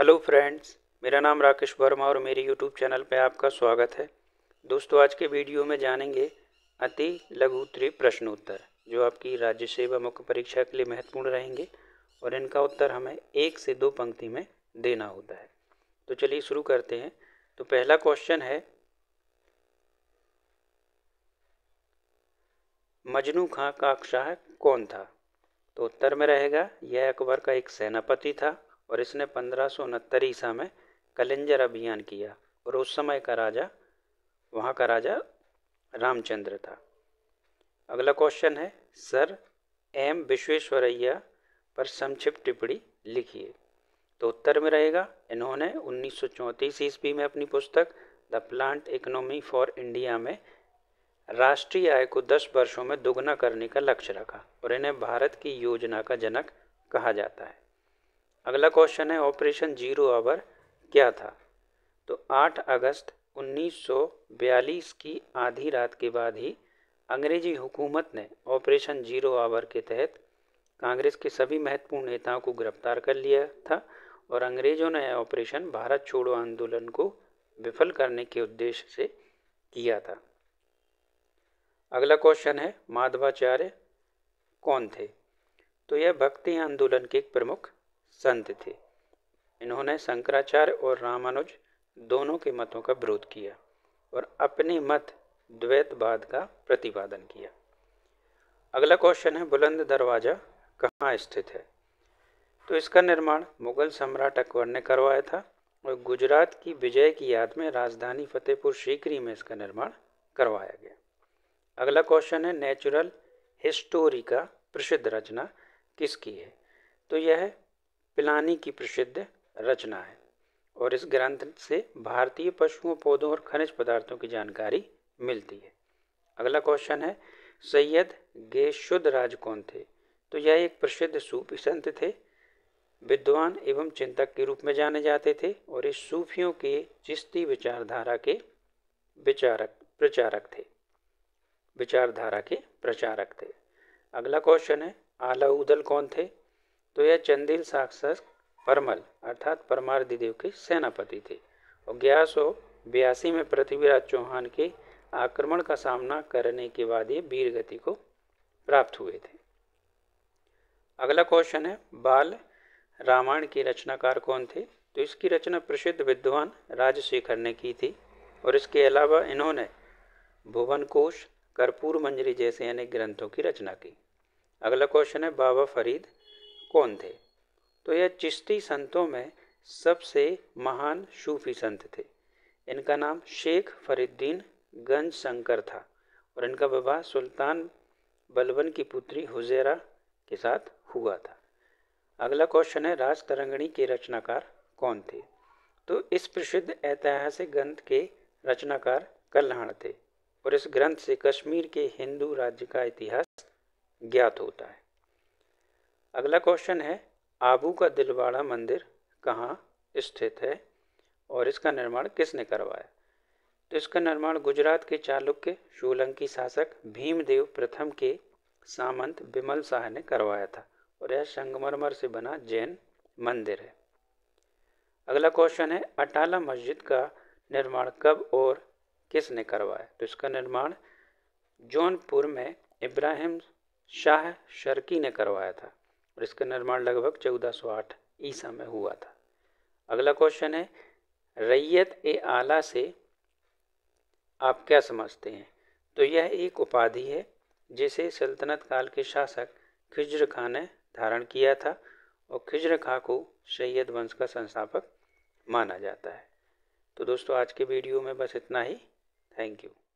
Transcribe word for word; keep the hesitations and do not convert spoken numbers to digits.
Hello friends, मेरा नाम राकेश वर्मा और मेरे यूट्यूब चैनल पे आपका स्वागत है। दोस्तों, आज के वीडियो में जानेंगे अति लघु उत्तरीय प्रश्नोत्तर जो आपकी राज्य सेवा मुख्य परीक्षा के लिए महत्वपूर्ण रहेंगे और इनका उत्तर हमें एक से दो पंक्ति में देना होता है। तो चलिए शुरू करते हैं। तो पहला क्वेश्चन है, मजनू खां काकशाह कौन था? तो उत्तर में रहेगा, यह अकबर का एक सेनापति था और इसने पंद्रह सौ उनहत्तर ईसा में कलिंजर अभियान किया और उस समय का राजा वहाँ का राजा रामचंद्र था। अगला क्वेश्चन है, सर एम विश्वेश्वरैया पर संक्षिप्त टिप्पणी लिखिए। तो उत्तर में रहेगा, इन्होंने उन्नीस सौ चौंतीस ईस्वी में अपनी पुस्तक the planned economy for India में राष्ट्रीय आय को दस वर्षों में दोगुना करने का लक्ष्य रखा और इन्हें भारत की योजना का जनक कहा जाता है। अगला क्वेश्चन है, ऑपरेशन जीरो आवर क्या था? तो आठ अगस्त उन्नीस सौ बयालीस की आधी रात के बाद ही अंग्रेजी हुकूमत ने ऑपरेशन जीरो आवर के तहत कांग्रेस के सभी महत्वपूर्ण नेताओं को गिरफ्तार कर लिया था और अंग्रेज़ों ने यह ऑपरेशन भारत छोड़ो आंदोलन को विफल करने के उद्देश्य से किया था। अगला क्वेश्चन है, माधवाचार्य कौन थे? तो यह भक्ति आंदोलन के एक प्रमुख संत थे। इन्होंने शंकराचार्य और रामानुज दोनों के मतों का विरोध किया और अपने मत द्वैतवाद का प्रतिपादन किया। अगला क्वेश्चन है, बुलंद दरवाजा कहाँ स्थित है? तो इसका निर्माण मुगल सम्राट अकबर ने करवाया था और गुजरात की विजय की याद में राजधानी फतेहपुर सीकरी में इसका निर्माण करवाया गया। अगला क्वेश्चन है, नेचुरल हिस्टोरिका प्रसिद्ध रचना किसकी है? तो यह प्लानी की प्रसिद्ध रचना है और इस ग्रंथ से भारतीय पशुओं, पौधों और खनिज पदार्थों की जानकारी मिलती है। अगला क्वेश्चन है, सैयद गेसुदराज कौन थे? तो यह एक प्रसिद्ध सूफी संत थे, विद्वान एवं चिंतक के रूप में जाने जाते थे और इस सूफियों के चिश्ती विचारधारा के विचारक प्रचारक थे विचारधारा के प्रचारक थे। अगला क्वेश्चन है, आल्हा ऊदल कौन थे? तो यह चंदेल साक्षस परमल अर्थात परमार दिदेव के सेनापति थे और ग्यारह सौ बयासी में पृथ्वीराज चौहान के आक्रमण का सामना करने के बाद ये वीर गति को प्राप्त हुए थे। अगला क्वेश्चन है, बाल रामायण के रचनाकार कौन थे? तो इसकी रचना प्रसिद्ध विद्वान राजशेखर ने की थी और इसके अलावा इन्होंने भुवन कोश, कर्पूर मंजरी जैसे अनेक ग्रंथों की रचना की। अगला क्वेश्चन है, बाबा फरीद कौन थे? तो यह चिश्ती संतों में सबसे महान सूफी संत थे। इनका नाम शेख फरीदुद्दीन गंज शंकर था और इनका विवाह सुल्तान बलबन की पुत्री हुजेरा के साथ हुआ था। अगला क्वेश्चन है, राजतरंगिणी के रचनाकार कौन थे? तो इस प्रसिद्ध ऐतिहासिक ग्रंथ के रचनाकार कल्हण थे और इस ग्रंथ से कश्मीर के हिंदू राज्य का इतिहास ज्ञात होता है। अगला क्वेश्चन है, आबू का दिलवाड़ा मंदिर कहाँ स्थित है और इसका निर्माण किसने करवाया? तो इसका निर्माण गुजरात के चालुक्य श्रीलंकी शासक भीमदेव प्रथम के सामंत बिमल शाह ने करवाया था और यह संगमरमर से बना जैन मंदिर है। अगला क्वेश्चन है, अटाला मस्जिद का निर्माण कब और किसने करवाया? तो इसका निर्माण जौनपुर में इब्राहिम शाह शर्की ने करवाया था और इसका निर्माण लगभग चौदह सौ आठ ईसा में हुआ था। अगला क्वेश्चन है, रैयत ए आला से आप क्या समझते हैं? तो यह एक उपाधि है जिसे सल्तनत काल के शासक खिज्र खां ने धारण किया था और खिज्र खां को सैयद वंश का संस्थापक माना जाता है। तो दोस्तों, आज के वीडियो में बस इतना ही। Thank you.